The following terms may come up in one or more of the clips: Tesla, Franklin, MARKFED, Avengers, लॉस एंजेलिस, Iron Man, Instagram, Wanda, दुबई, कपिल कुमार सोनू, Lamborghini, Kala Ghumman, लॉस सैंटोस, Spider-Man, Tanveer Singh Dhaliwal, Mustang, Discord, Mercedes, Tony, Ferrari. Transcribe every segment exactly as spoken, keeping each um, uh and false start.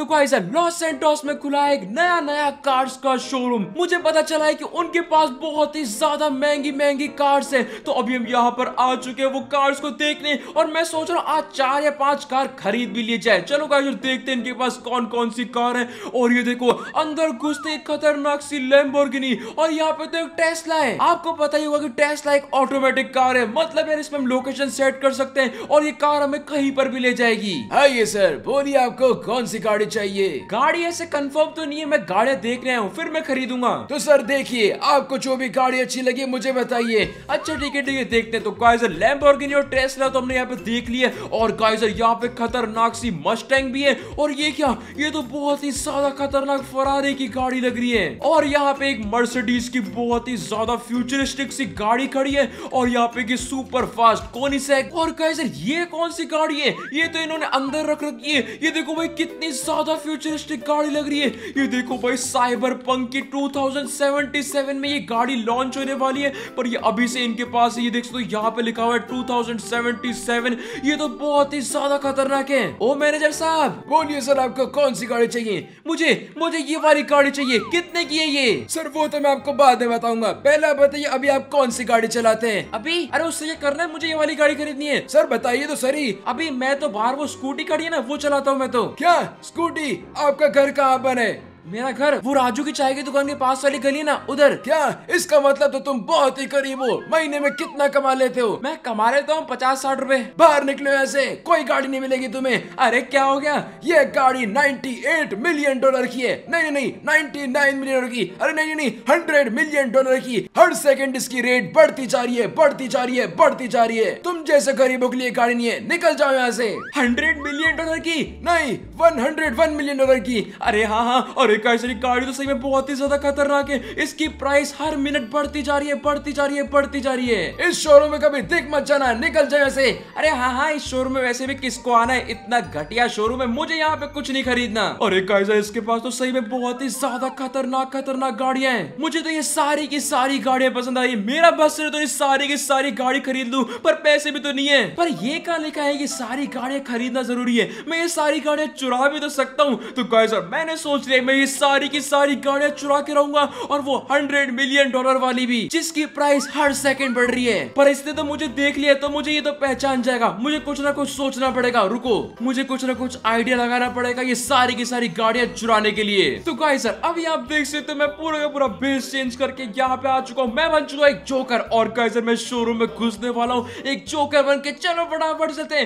तो guys लॉस सैंटोस में खुला है एक नया नया कार्स का शोरूम। मुझे पता चला है कि उनके पास बहुत ही ज्यादा महंगी महंगी कार्स हैं। तो अभी हम यहाँ पर आ चुके हैं वो कार्स को देखने, और मैं सोच रहा हूँ आज चार या पांच कार खरीद भी ली जाए। चलो गाइस देखते हैं इनके पास कौन कौन सी कार है। और ये देखो अंदर घुसते खतरनाक सी लैम्बोर्गिनी, और यहाँ पे तो एक टेस्ला है। आपको पता ही होगा कि टेस्ला एक ऑटोमेटिक कार है, मतलब यार इसमें हम लोकेशन सेट कर सकते हैं और ये कार हमें कहीं पर भी ले जाएगी। हाय सर, बोलिए आपको कौन सी गाड़ी चाहिए? गाड़ी ऐसे कंफर्म तो नहीं है, मैं गाड़ियाँ देखने आया हूँ, फिर मैं खरीदूंगा। तो सर देखिए, आपको जो भी गाड़ी अच्छी लगी मुझे बताइए। अच्छा ठीक है ठीक है, देखते हैं। तो गाइजर लैम्बोर्गिनी और टेस्ला तो हमने यहाँ पे देख लिए, और गाइजर यहाँ पे खतरनाक सी मस्टैंग भी है। और ये क्या, ये तो बहुत ही ज्यादा खतरनाक फरारी की गाड़ी लग रही है। और यहाँ पे एक मर्सिडीज की बहुत ही ज्यादा फ्यूचरिस्टिक सी गाड़ी खड़ी है, और यहाँ पे की सुपर फास्ट कोनिसेक। और गाइजर ये कौन सी गाड़ी है? ये तो इन्होंने अंदर रख रखी है। ये देखो भाई कितनी ज्यादा फ्यूचरिस्टिक गाड़ी लग रही है। ये देखो भाई साइबरपंक की टू थाउजेंड सेवेंटी सेवन में ये गाड़ी लॉन्च होने वाली है, पर ये अभी से इनके पास है। ये देख सकते हो यहाँ पे लिखा हुआ है टू थाउजेंड सेवेंटी सेवन। ये तो बहुत ही ज्यादा खतरनाक है। ओ मैनेजर साहब, बोलिए सर आपको कौन सी गाड़ी चाहिए? मुझे मुझे ये वाली गाड़ी चाहिए। कितने की है ये? सर वो तो मैं आपको बाद में बताऊंगा, पहले बताइए अभी आप कौन सी गाड़ी चलाते हैं? अभी? अरे उससे ये करना है, मुझे ये वाली गाड़ी खरीदनी है। सर बताइए तो सही। अभी मैं तो बाहर वो स्कूटी खड़ी है ना, वो चलाता हूँ मैं तो। क्या स्कूटी? आपका घर कहाँ पर है? मेरा घर वो राजू की चाय की दुकान के पास वाली गली ना, उधर। क्या इसका मतलब तो तुम बहुत ही करीब हो। महीने में कितना कमा लेते हो? मैं कमा लेता हूँ पचास साठ रुपए। बाहर निकलो, ऐसे कोई गाड़ी नहीं मिलेगी तुम्हें। अरे क्या हो गया, ये गाड़ी अट्ठानवे मिलियन डॉलर की है। नहीं नहीं निन्यानवे मिलियन डॉलर की। अरे नहीं नहीं सौ मिलियन डॉलर की। हर सेकेंड इसकी रेट बढ़ती जा रही है, बढ़ती जा रही है, बढ़ती जा रही है। तुम जैसे गरीबों के लिए गाड़ी नहीं है, निकल जाओ यहाँ से। हंड्रेड मिलियन डॉलर की नहीं, one hundred one million dollar की। अरे हाँ हाँ, और गाड़ी तो सही में बहुत ही ज्यादा खतरनाक है। इसकी प्राइस हर मिनट बढ़ती जा रही है, बढ़ती जा रही है, बढ़ती जा रही है। इस शोरूम में कभी दिख मत जाना, निकल जाए ऐसे। अरे हाँ हाँ, इस शोरूम में वैसे भी किसको आना है, इतना घटिया शोरूम है, मुझे यहाँ पे कुछ नहीं खरीदना। और इसके पास तो सही में बहुत ही ज्यादा खतरनाक खतरनाक गाड़ियां हैं। मुझे तो ये सारी की सारी गाड़ियां पसंद आई। मेरा बस से तो इस सारी की सारी गाड़ी खरीद लूं, पर पैसे भी तो नहीं है। पर ये कहाँ लिखा है ये सारी गाड़ियां खरीदना जरूरी है? मैं ये सारी गाड़ियां चुरा भी तो सकता हूँ। तो गाइस मैंने सोच लिया ये सारी की सारी गाड़ियां चुरा के रहूंगा, और वो हंड्रेड मिलियन डॉलर वाली भी, जिसकी प्राइस हर सेकंड बढ़ रही है। पर इसने तो मुझे देख लिया, तो मुझे ये तो पहचान जाएगा। मुझे कुछ ना कुछ सोचना पड़ेगा, रुको मुझे कुछ ना कुछ आइडिया लगाना पड़ेगा ये सारी की सारी गाड़ियां चुराने के लिए। तो गाइस सर अभी आप देख सकते हो मैं पूरा का पूरा बेस चेंज करके यहाँ पे आ चुका हूँ। मैं बन चुका एक जोकर, और गाइस सर मैं शोरूम में घुसने वाला हूँ एक जोकर बन के। चलो फटाफट से,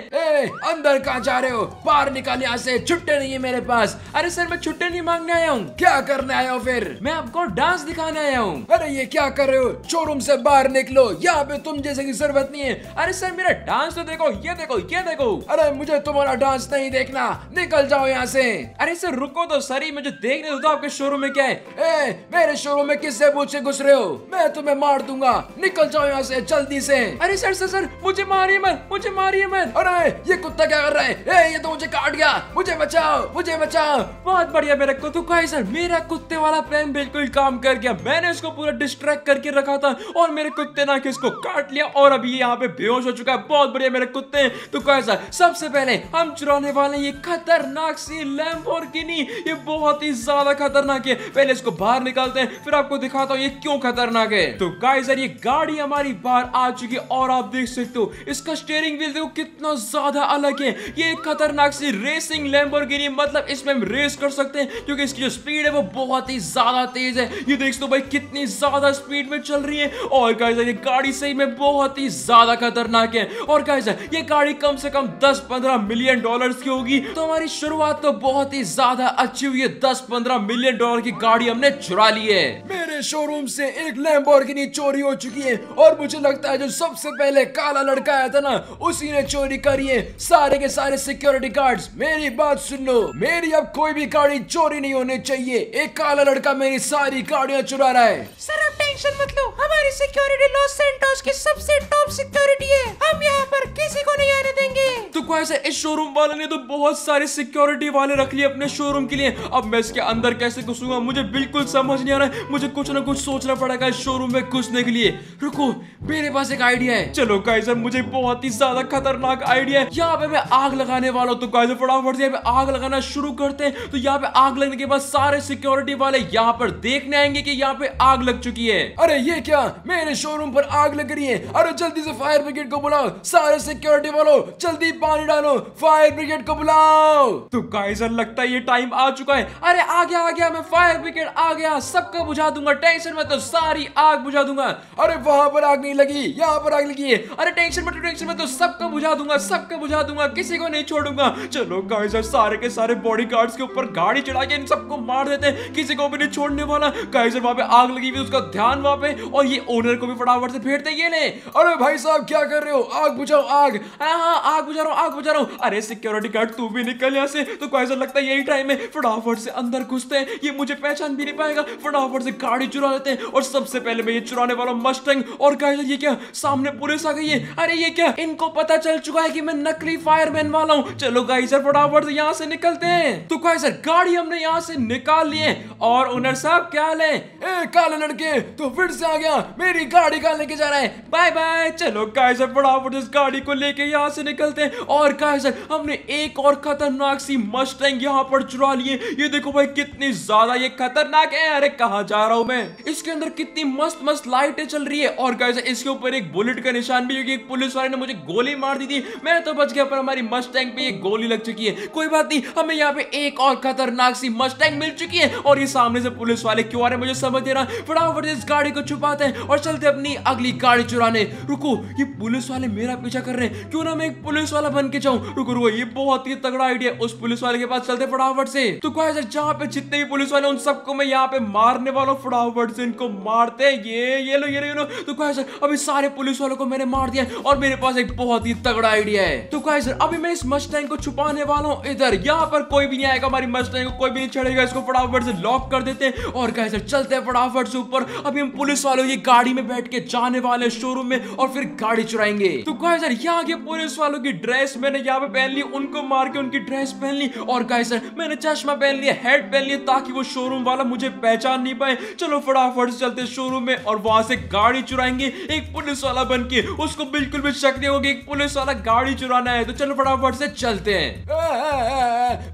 अंदर कहाँ जा रहे हो, बाहर निकाल यहाँ से, छुट्टे नहीं है मेरे पास। अरे सर मैं छुट्टे नहीं मांगने आया हूँ। क्या करने आया हूँ फिर? मैं आपको डांस दिखाने आया हूँ। अरे ये क्या कर रहे हो, शोरूम से बाहर निकलो, यहाँ पे तुम जैसे की जरूरत नहीं है। अरे सर मेरा डांस तो देखो, ये देखो, ये देखो। अरे मुझे तुम्हारा डांस नहीं देखना, निकल जाओ यहाँ से। अरे सर रुको तो सर, मुझे देखने दो तो आपके शोरूम में क्या है। ए, मेरे शोरूम में किससे पूछ के घुस रहे हो, मैं तुम्हें मार दूंगा, निकल जाओ यहाँ से जल्दी से। अरे सर सर सर मुझे मारिए मत, मुझे मारिए मत। अरे ये कुत्ता क्या कर रहा है, ये तो मुझे काट गया, मुझे बचाओ, मुझे बचाओ। बहुत बढ़िया मेरे को। गाइस सर मेरा कुत्ते वाला प्लान बिल्कुल काम कर गया। मैंने इसको पूरा डिस्ट्रैक्ट करके रखा था, और मेरे कुत्ते ने इसको काट लिया, और अभी यहाँ पे बेहोश हो चुका है। बहुत बढ़िया मेरे कुत्ते। तो गाइस सर सबसे पहले हम चुराने वाले ये खतरनाक सी लैम्बोर्गिनी। ये बहुत ही ज्यादा खतरनाक है। पहले इसको बाहर निकालते हैं, फिर आपको दिखाता हूँ ये क्यों खतरनाक है। तो गाइस सर ये गाड़ी हमारी बाहर आ चुकी है, और आप देख सकते हो इसका स्टीयरिंग व्हील देखो कितना ज्यादा अलग है। ये एक खतरनाक सी रेसिंग लैम्बोर्गिनी, मतलब इसमें हम रेस कर सकते हैं, क्योंकि इसकी जो स्पीड है वो बहुत ही ज्यादा तेज है। ये देख सकते हो भाई कितनी ज्यादा स्पीड में चल रही है। और गाइस ये गाड़ी सही में बहुत ही ज्यादा खतरनाक है। और गाइस ये गाड़ी कम से कम दस पंद्रह मिलियन डॉलर्स की होगी। तो हमारी शुरुआत तो बहुत ही ज्यादा अच्छी हुई है। दस पंद्रह मिलियन डॉलर की गाड़ी हमने चुरा ली है। मेरे शोरूम से एक लैम्बोर्गिनी चोरी हो चुकी है, और मुझे लगता है जो सबसे पहले काला लड़का आया था ना, उसी ने चोरी करी है। सारे के सारे सिक्योरिटी गार्ड्स मेरी बात सुन लो, मेरी अब कोई भी गाड़ी चोरी नहीं होने चाहिए। एक काला लड़का मेरी सारी गाड़ियां चुरा रहा है। सर टेंशन मत लो, हमारी सिक्योरिटी लॉस सैंटोस की सबसे टॉप सिक्योरिटी है। हम यहाँ पर किसी को नहीं आने देंगे। तो गाइस इस शोरूम वाले ने तो बहुत सारे सिक्योरिटी वाले रख लिए अपने शोरूम के लिए। अब मैं इसके अंदर कैसे घुसूंगा मुझे बिल्कुल समझ नहीं आ रहा है। मुझे कुछ ना कुछ सोचना पड़ेगा इस शोरूम में घुसने के लिए। रुको मेरे पास एक आइडिया है। चलो गाइस मुझे बहुत ही ज्यादा खतरनाक आइडिया है। यहाँ पे मैं आग लगाने वाला हूँ। तो गाइस फटाफट से आग लगाना शुरू करते हैं। तो यहाँ पे आग लगने के बाद सारे सिक्योरिटी वाले यहाँ पर देखने आएंगे कि यहाँ पे आग लग चुकी है। अरे ये क्या, मेरे शोरूम पर आग लग रही है। अरे जल्दी से फायर ब्रिगेड को बुलाओ। सारे सिक्योरिटी वालों जल्दी पानी डालो, फायर ब्रिगेड को बुलाओ। तो गाइस लगता है ये टाइम आ चुका है। अरे आ गया आ गया मैं, फायर ब्रिगेड आ गया, सबका बुझा दूंगा, टेंशन मत लो, सारी आग बुझा दूंगा। अरे वहां पर आग नहीं लगी, यहाँ पर आग लगी है। अरे टेंशन मत लो टेंशन मत लो, सबका बुझा दूंगा सबका बुझा दूंगा, किसी को नहीं छोड़ूंगा। चलो गाइस सारे के सारे बॉडीगार्ड्स के ऊपर गाड़ी चढ़ा के इन सबको मार देते हैं, किसी को भी नहीं छोड़ने वाला। गाइस वहां पे आग लगी हुई, उसका ध्यान वहां पे, और ये ओनर को भी फटाफट से फेरते ये ले। अरे भाई साहब क्या कर रहे हो, आग बुझाओ आग। हां हां आग बुझा रहा हूं आग बुझा रहा हूं। अरे सिक्योरिटी गार्ड तू भी निकल यहां से। तो गाइस लगता है यही टाइम है, फटाफट से अंदर घुसते हैं। ये मुझे पहचान भी नहीं पाएगा, फटाफट से गाड़ी चुरा लेते हैं। और सबसे पहले मैं ये चुराने वाला मस्टैंग। और गाइस ये क्या, सामने पुलिस आ गई है। अरे ये क्या, इनको पता चल चुका है कि मैं नकली फायरमैन वाला हूं। चलो गाइस फटाफट से यहाँ से निकलते हैं। तो गाइस गाड़ी हमने यहाँ से निकाल लिए। और ओनर साहब क्या हाल है? ए काले लड़के तो फिर से आ गया, मेरी गाड़ी का लेके जा रहा है, बाय बाय। चलो गाइस फटाफट इस गाड़ी को लेके यहाँ से निकलते हैं। और गाइस हमने एक और खतरनाक सी मस्टैंग यहाँ पर चुरा लिए। ये देखो भाई कितनी ज्यादा ये खतरनाक है। अरे कहाँ जा रहा हूँ मैं, इसके अंदर कितनी मस्त मस्त लाइटें चल रही है। और गाइस इसके ऊपर एक बुलेट का निशान भी है, क्योंकि पुलिस वाले ने मुझे गोली मार दी थी, मैं तो बच गया, पर हमारी मस्टैंग पे ये गोली लग चुकी है। कोई बात नहीं, हमें यहाँ पे एक और खतरनाक सी मस्टैंग मिल चुकी है। और ये सामने से पुलिस वाले क्यों आ रहे हैं मुझे समझ दे रहा। फटाफट इस गाड़ी को छुपाते हैं और चलते अपनी अगली गाड़ी चुराने। रुको ये पुलिस वाले मेरा पीछा कर रहे हैं, क्यों ना मैं एक पुलिस वाला बन के जाऊं। रुको रुको ये बहुत ही तगड़ा आइडिया है, उस पुलिस वाले के पास चलते फटाफट से। तो गाइस जहाँ पे जितने भी पुलिस वाले उन सबको मैं यहाँ पे मारने वाला हूँ। फटाफट से इनको मारते हैं, ये ये लो ये लो ये लो। तो गाइस अभी सारे पुलिस वालों को मैंने मार दिया और मेरे पास एक बहुत ही तगड़ा आइडिया है। तो गाइस अभी मैं इस मस्टैंग को छुपाने वाला हूँ इधर। यहाँ पर कोई भी नहीं आएगा, हमारी मस्टैंग को कोई भी नहीं चढ़ेगा। इसको फटाफट से लॉक कर देते हैं और गाइस चलते हैं फटाफट से ऊपर। अभी हम पुलिस वालों की गाड़ी में बैठ के जाने वाले शोरूम में और फिर गाड़ी चुराएंगे। तो गाइस यहाँ के पुलिस वालों की ड्रेस मैंने यहाँ पे पहन ली, उनको मार के उनकी ड्रेस पहन ली। और गाइस मैंने चश्मा पहन लिया, हेड पहन लिया, ताकि वो शोरूम वाला मुझे पहचान नहीं पाए। चलो फटाफट से चलते शोरूम में और वहां से गाड़ी चुराएंगे एक पुलिस वाला बन के। उसको बिल्कुल भी शक नहीं होगी एक पुलिस वाला गाड़ी चुराना है। तो चलो फटाफट से चलते हैं।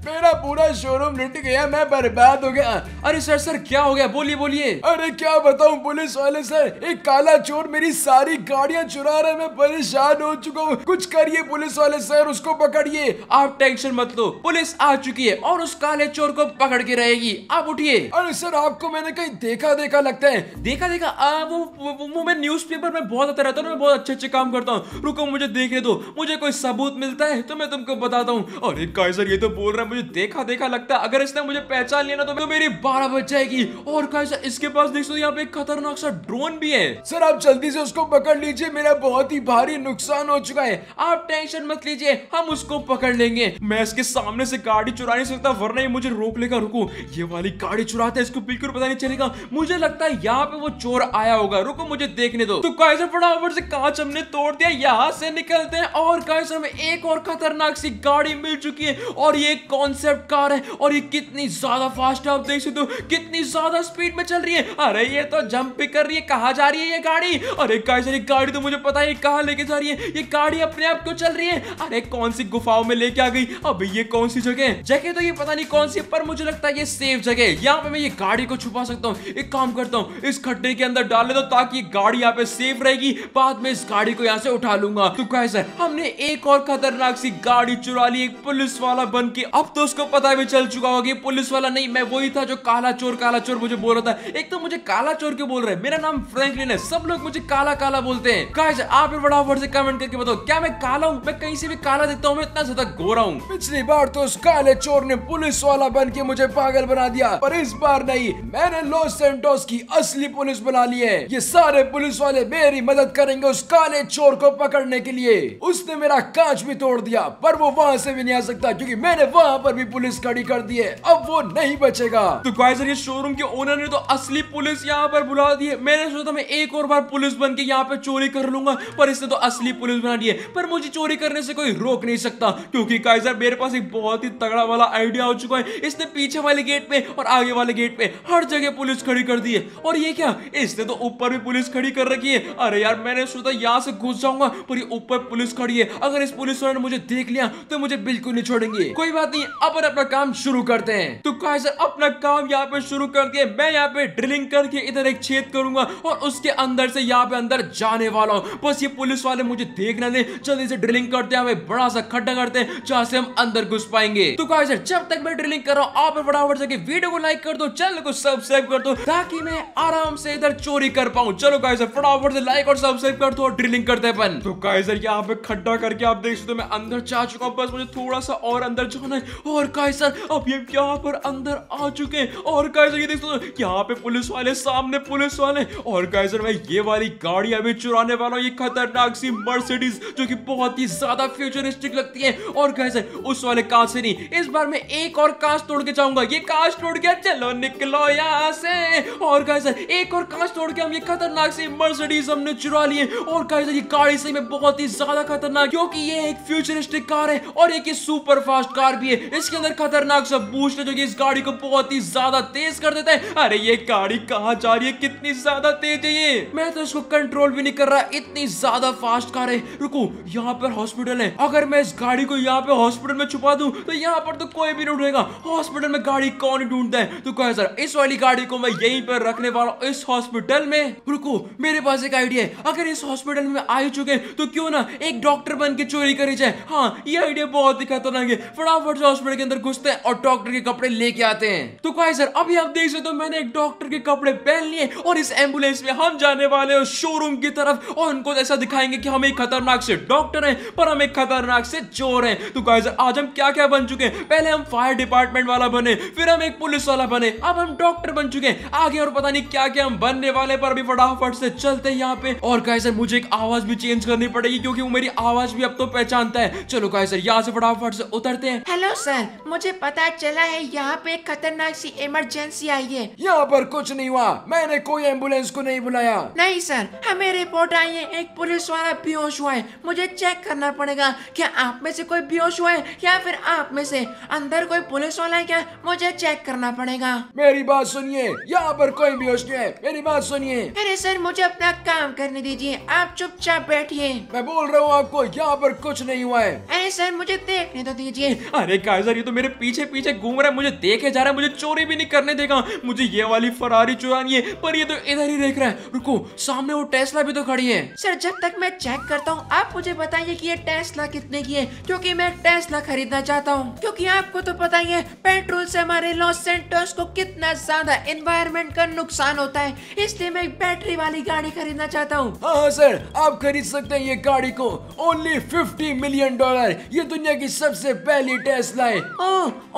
मेरा पूरा शोरूम लूट गया, मैं बर्बाद हो गया। अरे सर सर क्या हो गया, बोलिए बोलिए। अरे क्या बताऊं पुलिस वाले सर, एक काला चोर मेरी सारी गाड़ियां चुरा रहा है, मैं परेशान हो चुका हूँ। कुछ करिए पुलिस वाले सर, उसको पकड़िए। आप टेंशन मत लो, पुलिस आ चुकी है और उस काले चोर को पकड़ के रहेगी। आप उठिए। अरे सर आपको मैंने कहीं देखा देखा लगता है। देखा देखा आ, वो, वो, वो मैं न्यूज़पेपर में बहुत आता रहता हूँ, मैं बहुत अच्छे अच्छे काम करता हूँ। रुको मुझे देखने दो, मुझे कोई सबूत मिलता है तो मैं तुमको बताता हूँ। अरे काइजर ये तो बोल रहा है मुझे देखा देखा लगता है, अगर इसने मुझे पहचान लिया ना तो मेरी बारह बज जाएगी। और काइजर इसके पास देख सकते हो यहाँ पे एक खतरनाक सा ड्रोन भी है। सर आप जल्दी से उसको पकड़ लीजिए, मेरा बहुत ही भारी नुकसान हो चुका है। आप टेंशन मत लीजिए, हम उसको पकड़ लेंगे। मैं इसके सामने से गाड़ी चुरा नहीं सकता वरना ये मुझे रोक लेगा। रुको ये वाली गाड़ी चुराते हैं, इसको बिल्कुल पता नहीं चलेगा। मुझे लगता है यहाँ पे वो चोर आया होगा, रुको मुझे देखने दो। तो गाइस फटाफट से कांच हमने तोड़ दिया, यहाँ से निकलते हैं। और गाइस हमें एक और खतरनाक सी गाड़ी मिल चुकी है और ये कॉन्सेप्ट कार है। और ये कितनी ज्यादा फास्ट है, आप देख सकते हो कितनी ज्यादा स्पीड में चल रही है। अरे ये तो जंप कर रही है, कहाँ जा रही है ये गाड़ी? अरे गाइस ये गाड़ी तो मुझे पता है कहाँ लेके जा रही है, ये गाड़ी अपने आप क्यों चल रही है? अरे कौन सी गुफाओं में लेके आ गई। अब ये कौन सी जगह है, जगह तो ये पता नहीं कौन सी है, पर मुझे लगता है ये सेफ जगह है, यहाँ पे मैं ये गाड़ी को छुपा सकता हूँ। एक काम करता हूँ इस खड्डे के अंदर डाल दो ताकि गाड़ी यहाँ पे सेफ रहेगी, बाद में इस गाड़ी को यहाँ से उठा लूंगा। तो गाइस हमने एक और खतरनाक सी गाड़ी चुरा ली एक पुलिस वाला बन के। अब तो उसको पता भी चल चुका होगा पुलिस वाला नहीं मैं वही था जो काला चोर काला चोर मुझे बोल रहा था। एक तो मुझे काला चोर क्यों बोल रहा है, मेरा नाम फ्रैंकलिन है, सब लोग मुझे काला काला बोलते हैं। गाइस आप फटाफट से कमेंट करके बताओ क्या मैं काला हूँ? मैं कहीं से भी काला दिखता हूँ, मैं इतना ज्यादा गोरा हूँ। पिछली बार तो उस काले चोर ने पुलिस वाला बन के मुझे पागल बना दिया, पर इस बार नहीं, मैंने लॉस सैंटोस की असली पुलिस बना ली है। ये सारे पुलिस वाले मेरी मदद करेंगे उस काले चोर को पकड़ने के लिए। उसने मेरा कांच भी तोड़ दिया, पर वो वहाँ से भी नहीं आ सकता क्योंकि मैंने वहाँ पर भी पुलिस खड़ी कर दी है, अब वो नहीं बचेगा। तो गाइस ये शोरूम के ओनर ने तो असली पुलिस यहाँ पर बुला दी है। मैंने सोचा मैं एक और बार पुलिस बन के यहाँ पे चोरी कर लूंगा, पर इसने तो असली पुलिस बना दी है। पर मुझे चोरी करने से कोई रोक नहीं सकता, क्योंकि काइजर मेरे पास एक बहुत ही तगड़ा वाला आइडिया हो चुका है। इसने पीछे वाले गेट पे और आगे वाले गेट पे हर जगह पुलिस खड़ी कर दी है। और ये क्या, इसने तो ऊपर भी पुलिस खड़ी कर रखी है। अरे यार, मैंने सोचा यहाँ से घुस जाऊंगा, पर ये ऊपर पुलिस खड़ी है। अगर इस पुलिस वाले ने मुझे देख लिया तो मुझे बिल्कुल नहीं छोड़ेंगे। कोई बात नहीं, अपन अपना काम शुरू करते हैं। तो काइजर अपना काम यहाँ पे शुरू कर दिया। मैं यहाँ पे ड्रिलिंग करके इधर एक छेद करूंगा और उसके अंदर से यहाँ पे अंदर जाने वाला हूँ। बस ये पुलिस वाले मुझे देखना नहीं। जल्दी से ड्रिलिंग करते हैं, हमें बड़ा सा खड्डा करते हैं जहाँ से हम अंदर घुस पाएंगे। तो काइजर जब तक मैं ड्रिलिंग कर रहा हूँ, आप फटाफट जाके वीडियो को लाइक कर दो, चैनल को सब्सक्राइब कर दो, ताकि मैं आराम से इधर चोरी कर पाऊँ। चलो काइजर फटाफट से लाइक और सब्सक्राइब कर दो और ड्रिलिंग करते हैं अपन। तो काइजर यहाँ पे खड्डा करके आप देख सकते हो मैं अंदर जा चुका हूँ। बस मुझे थोड़ा सा और अंदर जाना है। और काइजर अब ये यहाँ पर अंदर आ चुके हैं। और काइजर ये देख सकते हो यहाँ पे पुलिस वाले, सामने पुलिस वाले। और काइजर मैं ये वाली गाड़ी अभी चुराने वाला हूँ, ये खतरनाक सी मर्सिडीज, जो कि बहुत ही ज्यादा फ्यूचरिस्टिक लगती है। और काइजर उस वाले कांच से नहीं, इस बार मैं एक और कांच तोड़ के जाऊंगा। ये कांच तोड़ के चलो निकलो यहाँ से। और काइजर एक और कांच तोड़ के हम ये खतरनाक सी मर्सिडीज हमने चुरा लिए। और काइजर ये गाड़ी से मैं बहुत ही ज्यादा खतरनाक, क्योंकि ये एक फ्यूचरिस्टिक कार है और एक सुपर फास्ट कार भी है। इसके अंदर खतरनाक सा बूस्ट है जो कि इस गाड़ी को बहुत ही ज्यादा तेज कर देता है। अरे ये गाड़ी कहाँ जा रही है, कितनी ज्यादा तेज है ये, मैं तो इसको कंट्रोल भी नहीं कर रहा, इतनी ज्यादा फास्ट कार है। रुको, यहाँ पर हॉस्पिटल है। अगर मैं इस गाड़ी को यहाँ पे हॉस्पिटल में छुपा दूं तो यहाँ पर तो कोई भी नहीं ढूंढेगा। हॉस्पिटल में गाड़ी कौन ढूंढता है। तो काइजर इस वाली गाड़ी को मैं यहीं पर रखने वाला हूँ, इस हॉस्पिटल में। रुको, मेरे पास एक आइडिया है। अगर इस हॉस्पिटल में आ ही चुके तो क्यों ना एक डॉक्टर बन के चोरी करी जाए। हाँ, ये आइडिया बहुत ही खतरनाक है। फटाफट से हॉस्पिटल के अंदर घुसते हैं और डॉक्टर के कपड़े लेके आते हैं। तो काइजर अभी आप देख सकते हो मैंने एक डॉक्टर के कपड़े पहन लिए और इस एम्बुलेंस में हम जाने वाले हैं शोरूम की तरफ। और उनको ऐसा दिखाएंगे कि हम एक खतरनाक से डॉक्टर हैं, पर हम एक खतरनाक से चोर हैं। तो काइजर आज हम क्या क्या बन चुके हैं। पहले हम फायर डिपार्टमेंट वाला बने, फिर हम एक पुलिस वाला बने, अब हम डॉक्टर बन चुके हैं। आगे और पता नहीं क्या क्या हम बनने वाले, पर अभी फटाफट से चलते हैं यहाँ पे। और काइजर मुझे एक आवाज भी चेंज करनी पड़ेगी, क्योंकि वो मेरी आवाज भी अब तो पहचानता है। चलो काइजर यहाँ से फटाफट से उतरते हैं। हेलो सर, मुझे पता चला है यहाँ पे एक खतरनाक सी इमरजेंसी आई है। यहाँ पर कुछ नहीं हुआ, मैंने कोई एम्बुलेंस को नहीं बुलाया। नहीं सर, हमें रिपोर्ट आई है एक पुलिस वाला बेहोश हुआ है। मुझे चेक करना पड़ेगा क्या आप में से कोई बेहोश हुआ है या फिर आप में से अंदर कोई पुलिस वाला है क्या, मुझे चेक करना पड़ेगा। मेरी बात सुनिए, यहाँ पर कोई बेहोश नहीं है, मेरी बात सुनिए। अरे सर, मुझे अपना काम करने दीजिए, आप चुपचाप बैठिए। मैं बोल रहा हूँ आपको, यहाँ पर कुछ नहीं हुआ है। अरे सर, मुझे देखने तो दीजिए। अरे काइजर, ये तो मेरे पीछे पीछे घूम रहा है, मुझे देखे जा रहा है, मुझे चोरी भी नहीं करने देगा। मुझे ये वाली फरारी चुरानी है, पर ये तो इधर ही देख रहा है। रुको, सामने वो टेस्ला भी तो खड़ी है। सर, जब तक मैं चेक करता हूँ आप मुझे बताइए कि ये टेस्ला कितने की है, क्योंकि मैं टेस्ला खरीदना चाहता हूँ। क्योंकि आपको तो पता ही है पेट्रोल से हमारे लॉस एंजेलिस को कितना ज्यादा एनवायरनमेंट का नुकसान होता है, इसलिए मैं एक बैटरी वाली गाड़ी खरीदना चाहता हूँ। हाँ सर, आप खरीद सकते हैं ये गाड़ी को, ओनली फिफ्टी मिलियन डॉलर। ये दुनिया की सबसे पहली टेस्ला है।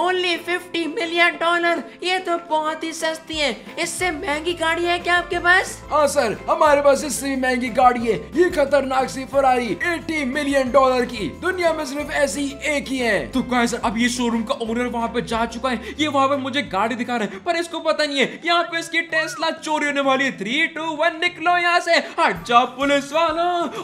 ओनली फिफ्टी मिलियन डॉलर, ये तो बहुत ही सस्ती है। इससे महंगी गाड़ी है क्या आपके पास? हाँ सर, हमारे पास इससे भी महंगी गाड़ी है, ये खतरनाक सी फरारी अस्सी मिलियन डॉलर की। दुनिया में सिर्फ ऐसी एक ही है। तो काइजर अब ये शोरूम का ओनर वहाँ पे जा चुका है। ये वहाँ पे मुझे गाड़ी दिखा रहा है, पर इसको पता नहीं है यहाँ पे इसकी टेस्ला चोरी होने वाली है। थ्री टू वन निकलो यहाँ से, हट जाओ पुलिस वाला।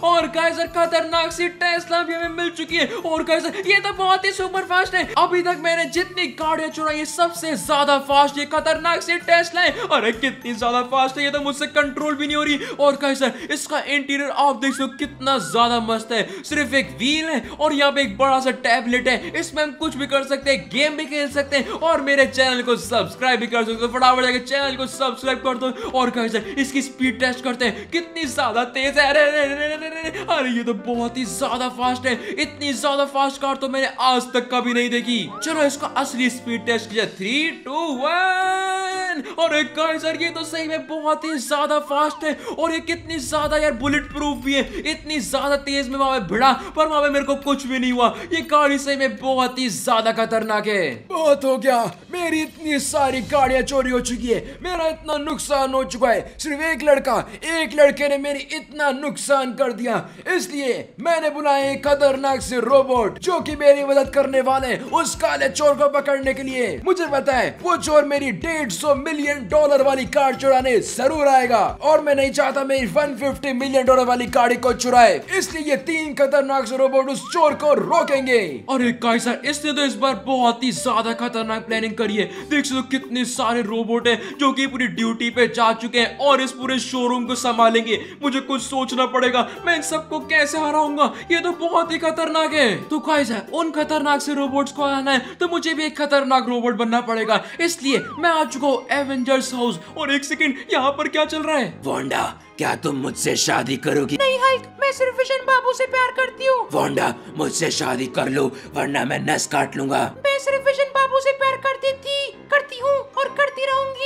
और काइजर खतरनाक सी टेस्ला भी हमें मिल चुकी है। और काइजर ये तो बहुत ही सुपर फास्ट है। अभी तक मैंने जितनी गाड़ियां चुराई है सबसे ज्यादा फास्ट ये खतरनाक सी टेस्ला है। अरे कितनी ज्यादा फास्ट है, ये तो मुझसे कंट्रोल भी नहीं हो रही। और काइजर इसका इंटीरियर आप देख सको कितना ज्यादा मस्त है। सिर्फ एक व्हील है और यहाँ पे एक बड़ा सा टैबलेट है, इसमें हम कुछ भी कर सकते हैं, गेम भी खेल सकते हैं। और मेरे चैनल को सब्सक्राइब भी कर सकते हो, फटाफट जाकर चैनल को सब्सक्राइब कर दो। और काइजर इसकी स्पीड टेस्ट करते हैं, कितनी ज्यादा तेज है। अरे अरे ये तो बहुत ही ज्यादा फास्ट है, इतनी ज्यादा फास्ट कार तो मैंने आज तक कभी नहीं देखी। चलो इसको असली स्पीड टेस्ट किया, थ्री टू वन। और काइजर ये तो सही में बहुत ही ज्यादा फास्ट है। और ये कितनी ज्यादा यार बुलेट प्रूफ भी है, इतनी ज्यादा तेज में वहां भिड़ा, पर वहां पे मेरे को कुछ भी नहीं हुआ। ये गाड़ी सही में बहुत ही ज्यादा खतरनाक है। बहुत हो गया, मेरी इतनी सारी गाड़ियां चोरी हो चुकी है, मेरा इतना नुकसान हो चुका है। सिर्फ एक लड़का, एक लड़के ने मेरी इतना नुकसान कर दिया, इसलिए मैंने बुलाया खतरनाक से रोबोट, जो की मेरी मदद करने वाले उस काले चोर को पकड़ने के लिए। मुझे पता है वो चोर मेरी डेढ़ सौ मिलियन डॉलर वाली कार चुराने जरूर आएगा और मैं नहीं चाहता मेरी एक सौ पचास मिलियन डॉलर वाली गाड़ी को चुराए, इसलिए ये तीन खतरनाक रोबोट उस चोर को रोकेंगे। अरे काई सर, इसने तो इस बार बहुत ही ज्यादा खतरनाक प्लानिंग करी है। देख सकते हो कितने सारे रोबोट है जो की पूरी ड्यूटी पे जा चुके हैं और इस पूरे शोरूम को संभालेंगे। मुझे कुछ सोचना पड़ेगा, मैं इन सबको कैसे हराऊंगा, ये तो बहुत ही खतरनाक है। तो गाइस उन खतरनाक से रोबोट्स को आना है तो मुझे भी एक खतरनाक रोबोट बनना पड़ेगा, इसलिए मैं आ चुका हूँ एवेंजर्स हाउस। और एक सेकंड, यहाँ पर क्या चल रहा है? वांडा, क्या तुम मुझसे शादी करोगी? नहीं हाइक, मैं सिर्फ विजन बाबू से प्यार करती हूँ। वांडा, मुझसे शादी कर लो वरना मैं नस काट लूंगा। मैं सिर्फ विजन बाबू से प्यार करती थी, करती हूँ और करती रहूंगी।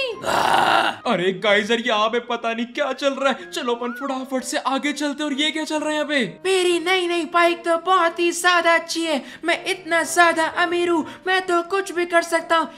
अरे गाइस यहाँ पे पता नहीं क्या चल रहा है, चलो अपन फटाफट से आगे चलते। और ये क्या चल रहा है यहाँ पे? मेरी नई नई बाइक तो बहुत ही ज्यादा अच्छी है, मैं इतना ज्यादा अमीर हूँ, मैं तो कुछ भी कर सकता हूँ।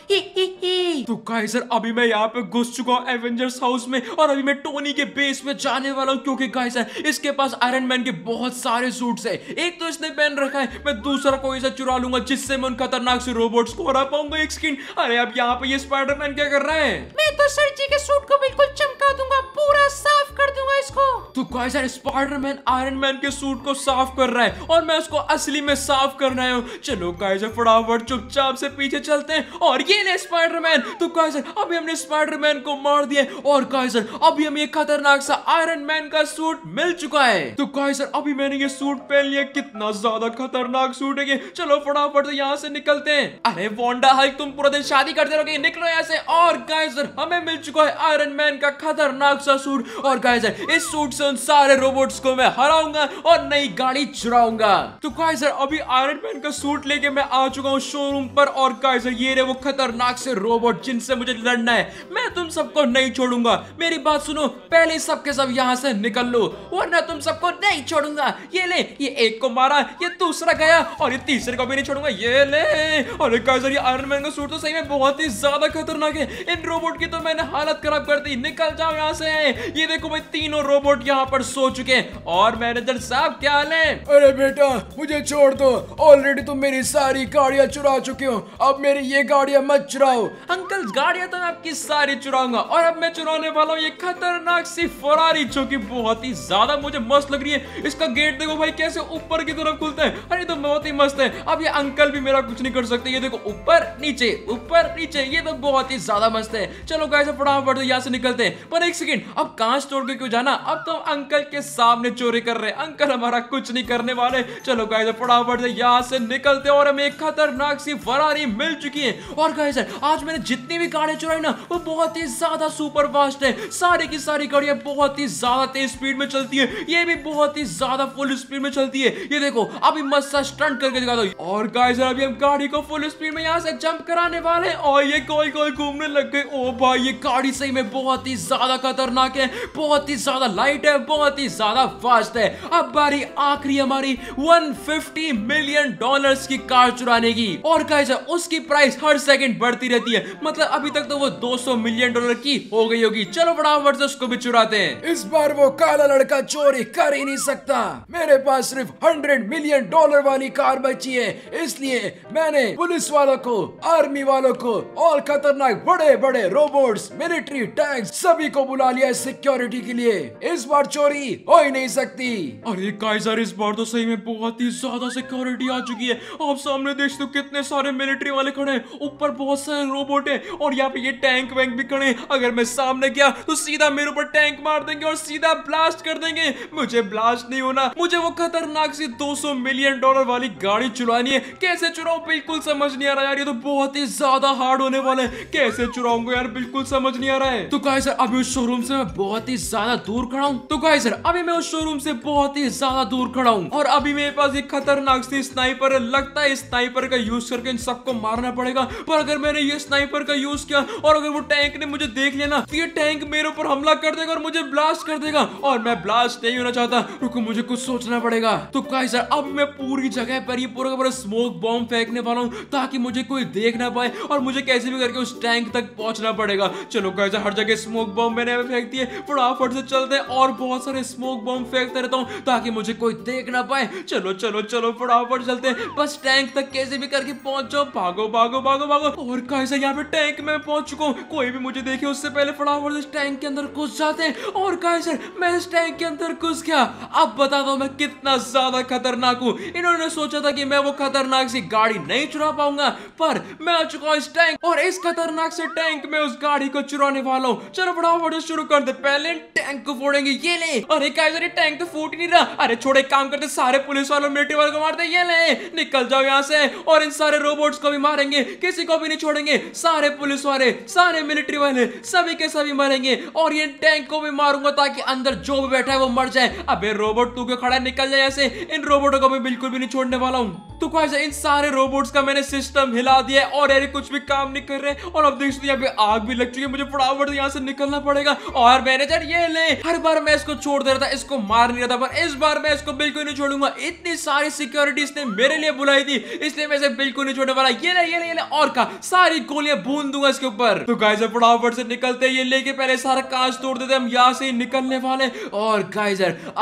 तो गाइस अभी मैं यहाँ पे घुस चुका हूँ एवेंजर्स हाउस में और अभी मैं टोनी के बेस में जाने वाला हूँ क्योंकि गाइस इसके पास आयरन मैन के बहुत सारे सूट्स है। एक तो इसने पहन रखा है, मैं दूसरा कोई सा चुरा लूंगा जिससे मैं उन खतरनाक से रोबोट्स को हरा पाऊंगा। एक स्किन, अरे अब यहाँ पे ये स्पाइडरमैन क्या कर रहा है? मैं तो सर जी के सूट को बिल्कुल चमका दूंगा, पूरा साफ कर दूंगा इसको। तो गाइस स्पाइडरमैन आयरन मैन के सूट को साफ कर रहा है और मैं उसको असली में साफ करना है। चलो गाइस फटाफट चुपचाप से पीछे चलते हैं और ये ले स्पाइडरमैन। तो गाइस अभी हमने स्पाइडरमैन को मार दिया और गाइस अभी हमें खतरनाक सा आयरन मैन का सूट मिल चुका है। तो गाइस अभी मैंने ये सूट पहन लिया, कितना ज्यादा खतरनाक सूट है ये। चलो फटाफट से यहाँ से निकलते हैं। अरे वांडा हाइक, तुम पूरा दिन शादी करते रहोगे, निकलो यहाँ से। और गाइस हमें मिल चुका है आयरन मैन का खतरनाक सा सूट और गाइस इस सूट से उन सारे रोबोट्स को मैं हराऊंगा और नई गाड़ी चुराऊंगा। तो गाइस अभी आयरन मैन का सूट लेके मैं आ चुका हूँ शोरूम पर और गाइस ये रहे वो खतरनाक से रोबोट जिनसे मुझे लड़ना है। मैं तुम सबको नहीं छोड़ूंगा, मेरी बात सुनो, पहले सबके सब यहाँ से निकल लो वरना तुम सबको नहीं छोड़ूंगा। ये ले, ये एक को मारा, ये दूसरा गया और ये तीसरे को भी नहीं छोड़ूंगा, ये ले। और गाइस ये आयरन मैन का सूट तो सही में बहुत ही ज्यादा खतरनाक है, इन रोबोट की तो मैंने हालत खराब कर दी। निकल जाओ यहाँ से। ये देखो भाई, तीनों रोबोट यहाँ पर सो चुके हैं। और मैनेजर साहब क्या हाल है? अरे बेटा मुझे छोड़ दो, ऑलरेडी तुम मेरी सारी गाड़ियां चुरा चुके हो, अब मेरी ये गाड़ियां मत चुराओ। अंकल गाड़ियां तो मैं आपकी सारी चुराऊंगा और अब मैं चुराने वाला हूँ ये खतरनाक सी फरारी जो कि बहुत ही ज्यादा मुझे मस्त लग रही है। इसका गेट देखो भाई कैसे ऊपर की तरफ खुलता है, अरे तो बहुत ही मस्त है। अब ये अंकल भी मेरा कुछ नहीं कर सकते, ये देखो ऊपर नीचे ऊपर नीचे, ये तो बहुत ही ज्यादा मस्त है। चलो गाइस फटाफट यहाँ से निकलते हैं। पर एक सेकेंड, अब कांच तोड़ के क्यों जाना, अब तो अंकल के सामने चोरी कर रहे हैं, अंकल हमारा कुछ नहीं करने वाले। चलो गाइस फटाफट से यहाँ से निकलते हैं और हमें एक खतरनाक सी फरारी मिल चुकी है। और गाइस आज मैंने जितनी भी गाड़ियां चुराई ना वो बहुत ही ज्यादा सुपर फास्ट है, सारी की सारी गाड़ियां बहुत ही ज्यादा तेज स्पीड में चलती है, ये भी बहुत ही ज्यादा फुल स्पीड में चलती है। ये देखो अभी मस्त सा स्टंट करके दिखा दो। और गाइस अभी हम गाड़ी को फुल स्पीड में यहाँ से जंप कराने वाले हैं और ये गोल गोल घूमने लग गई। ओ भाई ये गाड़ी सही में बहुत ही ज्यादा खतरनाक है, बहुत ही ज्यादा लाइट है, बहुत ही ज्यादा फास्ट है। अब बारी आखिरी हमारी एक सौ पचास मिलियन डॉलर्स की कार चुराने की और गाइस उसकी प्राइस हर सेकंड बढ़ती रहती है, मतलब अभी तक तो वो दो सौ मिलियन डॉलर की हो गई होगी। चलो फटाफट से उसको भी चुराते हैं। इस बार वो काला लड़का चोरी कर ही नहीं सकता, मेरे पास सिर्फ सौ मिलियन डॉलर वाली कार बची है, इसलिए मैंने पुलिस वालों को, आर्मी वालों को और खतरनाक बड़े बड़े रोबोट्स, मिलिट्री, टैंक्स सभी को बुला लिया है सिक्योरिटी के लिए। इस बार चोरी हो ही नहीं सकती। अरे काइजर इस बार तो सही में बहुत ही ज्यादा सिक्योरिटी आ चुकी है, आप सामने देख तो कितने सारे मिलिट्री वाले खड़े हैं, ऊपर बहुत सारे रोबोट है और यहाँ पे ये टैंक वैंक भी खड़े हैं। अगर मैं सामने गया तो सीधा मेरे ऊपर टैंक मार देंगे और सीधा ब्लास्ट कर देंगे। मुझे ब्लास्ट नहीं होना, मुझे वो खतरनाक सी दो सौ मिलियन डॉलर वाली गाड़ी चुरानी है। कैसे चुराऊं बिल्कुल समझ नहीं आ रहा यार, ये तो बहुत ही ज्यादा हार्ड होने वाला है, कैसे चुराऊंगा यार बिल्कुल समझ नहीं आ रहा है। तो गाइस अभी उस शोरूम से मैं बहुत ही ज्यादा दूर खड़ा हूँ। तो गाइस अभी मैं उस शोरूम से बहुत ही ज्यादा दूर खड़ा हूँ और अभी मेरे पास एक खतरनाक सी स्नाइपर है, लगता है स्नाइपर का यूज करके इन सबको मारना पड़ेगा। पर अगर मैंने ये स्नाइपर का यूज किया और अगर वो टैंक ने मुझे देख लिया ना तो ये टैंक मेरे ऊपर हमला कर देगा और मुझे ब्लास्ट कर देगा और मैं ब्लास्ट नहीं होना चाहता। रुको मुझे कुछ सोचना पड़ेगा। तो गाइस अब मैं पूरी जगह पर ये पूरा का पूरा स्मोक बॉम्ब फेंकने वाला हूँ ताकि मुझे कोई देख ना पाए और मुझे कैसे भी करके उस टैंक तक पहुंचना पड़ेगा। चलो गाइस हर जगह स्मोक बॉम्ब मैंने फेंक दिए, फटाफट से चलते और बहुत सारे स्मोक बॉम्ब फेंकता रहता हूँ ताकि मुझे कोई देख ना पाए। चलो चलो चलो फटाफट चलते हैं, बस टैंक तक कैसे भी करके पहुंच जाओ। भागो भागो भागो भागो। और कैसे यहाँ पे टैंक में पहुंच चुका हूँ, कोई भी मुझे देखे उससे पहले फटाफट इस टैंक के अंदर घुस जाते हैं। और कैसे मैं इस टैंक के अंदर घुस गया। अब बता दो मैं कितना ज्यादा खतरनाक हूँ। इन्होंने सोचा था कि मैं वो खतरनाक सी गाड़ी नहीं चुरा पाऊंगा, पर मैं आ चुका हूँ इस टैंक और इस खतरनाक से टैंक में उस गाड़ी को चुराने वाला हूँ। चलो फटाफट शुरू कर दे, पहले टैंक को फोड़ेंगे। ये ले, अरे कैसे टैंक तो फूट नहीं रहा। अरे छोड़े, काम करते सारे पुलिस वालों मिलिट्री वालों को मारते। ये ले, निकल जाओ यहाँ से। और इन सारे रोबोट्स को भी मारेंगे, किसी को भी नहीं छोड़ेंगे। सारे पुलिस वाले, सारे मिलिट्री वाले, सभी के सभी मरेंगे। और ये टैंक को भी मारूंगा ताकि अंदर जो भी बैठा है वो मर जाए। अबे रोबोट तू क्यों खड़ा है, निकल जाए यहाँ से। इन रोबोटों को मैं बिल्कुल भी नहीं छोड़ने वाला हूँ। तो कैसे इन सारे रोबोट्स का मैंने सिस्टम हिला दिया और यार कुछ भी काम नहीं कर रहे। और अब देखो यहाँ पे आग भी लग चुकी है, मुझे फटाफट यहाँ से निकलना पड़ेगा। और मैनेजर ये ले, हर बार मैं इसको छोड़ दे रहा था, इसको मार नहीं रहा था, पर इस बार मैं इसको बिल्कुल नहीं छोड़ूंगा। इतनी सारी सिक्योरिटी इसने मेरे लिए बुलाई थी, इसलिए मैं इसे बिल्कुल नहीं छोड़ने वाला। ये ले ये ले ये ले, और का सारी गोलियां भून दूंगा इसके ऊपर। तो गाइस फटाफट से निकलते, ये लेके पहले सारा कांच तोड़ देते, हम यहाँ से निकलने वाले। और गाइस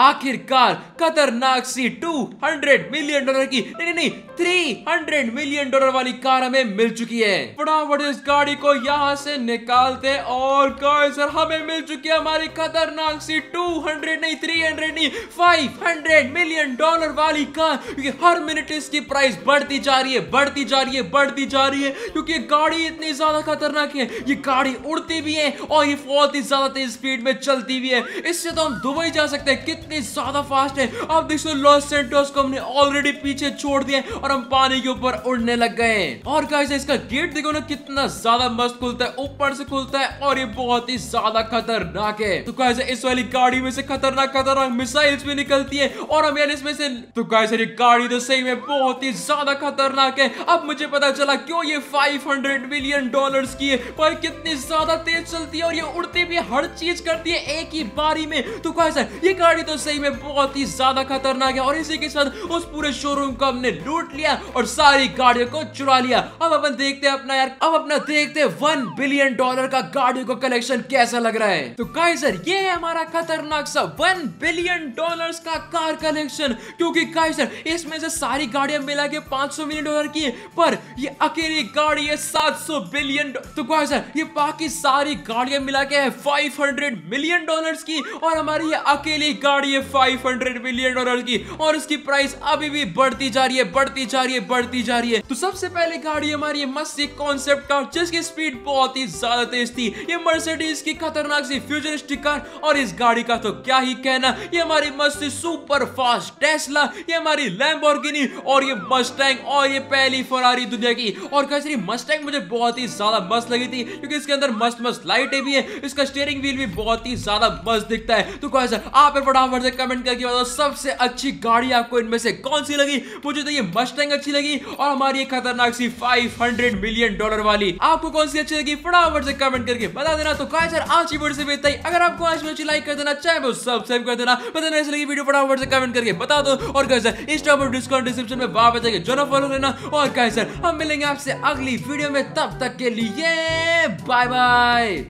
आखिरकार खतरनाक सी टू हंड्रेड मिलियन डॉलर की नहीं नहीं थ्री हंड्रेड मिलियन डॉलर वाली कार हमें मिल चुकी है। फटाफट इस गाड़ी को यहाँ से निकालते। और गाइस हमें मिल चुकी है हमारी खतरनाक सी दो सौ नहीं तीन सौ नहीं पाँच सौ मिलियन डॉलर वाली कार। ये हर मिनट इसकी प्राइस बढ़ती जा रही है, बढ़ती जा रही है, बढ़ती जा रही है, क्योंकि गाड़ी इतनी ज्यादा खतरनाक है। ये गाड़ी उड़ती भी है और ये बहुत ही ज्यादा तेज स्पीड में चलती भी है। इससे तो हम दुबई जा सकते हैं, कितनी ज्यादा फास्ट है। अब देखो लॉस एंजेलिस को हमने ऑलरेडी पीछे छोड़ दिया और हम पानी के ऊपर उड़ने लग गए। और गाइस इसका गेट देखो ना कितना ज्यादा मस्त खुलता है, ऊपर से खुलता है और ये बहुत ही ज्यादा खतरनाक है। तो गाइस इस वाली गाड़ी में से खतरनाक खतरनाक मिसाइल्स भी निकलती है और हम यार इसमें से। तो गाइस ये गाड़ी तो सही में बहुत ही ज्यादा खतरनाक है। अब मुझे पता चला क्यों ये पाँच सौ मिलियन डॉलर्स की है, पर कितनी ज्यादा तेज चलती है और ये उड़ती भी हर चीज करती है एक ही बारी में। तो गाइस ये गाड़ी तो सही में बहुत ही ज्यादा खतरनाक है। और इसी के साथ उस पूरे शोरूम को हमने लूट लिया और सारी गाड़ियों को चुरा लिया। अब अपन देखते हैं अपना यार अब अपना देखते हैं वन बिलियन डॉलर का गाड़ियों का कलेक्शन कैसा लग रहा है। तो गाइस ये है हमारा खतरनाक सा वन बिलियन डॉलर्स का कार कलेक्शन, क्योंकि गाइस इसमें से सारी गाड़ियां मिला के पाँच सौ मिलियन डॉलर की है, पर ये अकेली गाड़ी है सात सौ बिलियन। तो गाइस ये बाकी सारी गाड़ियां मिला के है पाँच सौ मिलियन डॉलर्स की और हमारी ये अकेली गाड़ी है पाँच सौ मिलियन डॉलर की। और इसकी प्राइस अभी भी बढ़ती जा रही है, बढ़ती जा रही है, बढ़ती जा रही है। तो सबसे पहले गाड़ी हमारी ये मस्त कॉन्सेप्ट कार जिसकी स्पीड बहुत ही ज्यादा तेज थी। ये मर्सिडीज की खतरनाक सी फ्यूचरिस्टिक कार। और इस गाड़ी का तो क्या ही कहना, ये हमारी मस्त सुपर फास्ट टेस्ला, ये हमारी लैम्बोर्गिनी और ये मस्टैंग और ये पहली फरारी दुनिया की। और कैसे मस्टैंग मुझे बहुत ही ज्यादा मस्त लगी थी क्योंकि इसके अंदर मस्त मस्त लाइटें भी है, इसका स्टीयरिंग व्हील भी बहुत ही ज्यादा मस्त दिखता है। तो कैसे आप फटाफट से कमेंट करके बताओ सबसे अच्छी गाड़ी आपको इनमें से कौन सी लगी। मुझे तो ये मस्टैंग अच्छी लगी और हमारी ये खतरनाक सी पाँच सौ मिलियन डॉलर वाली आपको कौन सी अच्छी लगी, फटाफट से कमेंट करके बता देना। तो गाइस आज की वीडियो से इतना ही। अगर आपको आज वीडियो लाइक कर देना, चैनल को सब्सक्राइब कर देना, पता नहीं इसलिए वीडियो फटाफट से कमेंट करके बता दो। और गाइस इंस्टा पर डिस्कॉर्ड डिस्क्रिप्शन में वहां पे जाके जरूर फॉलो करना। और गाइस हम मिलेंगे आपसे अगली वीडियो में, तब तक के लिए बाय बाय।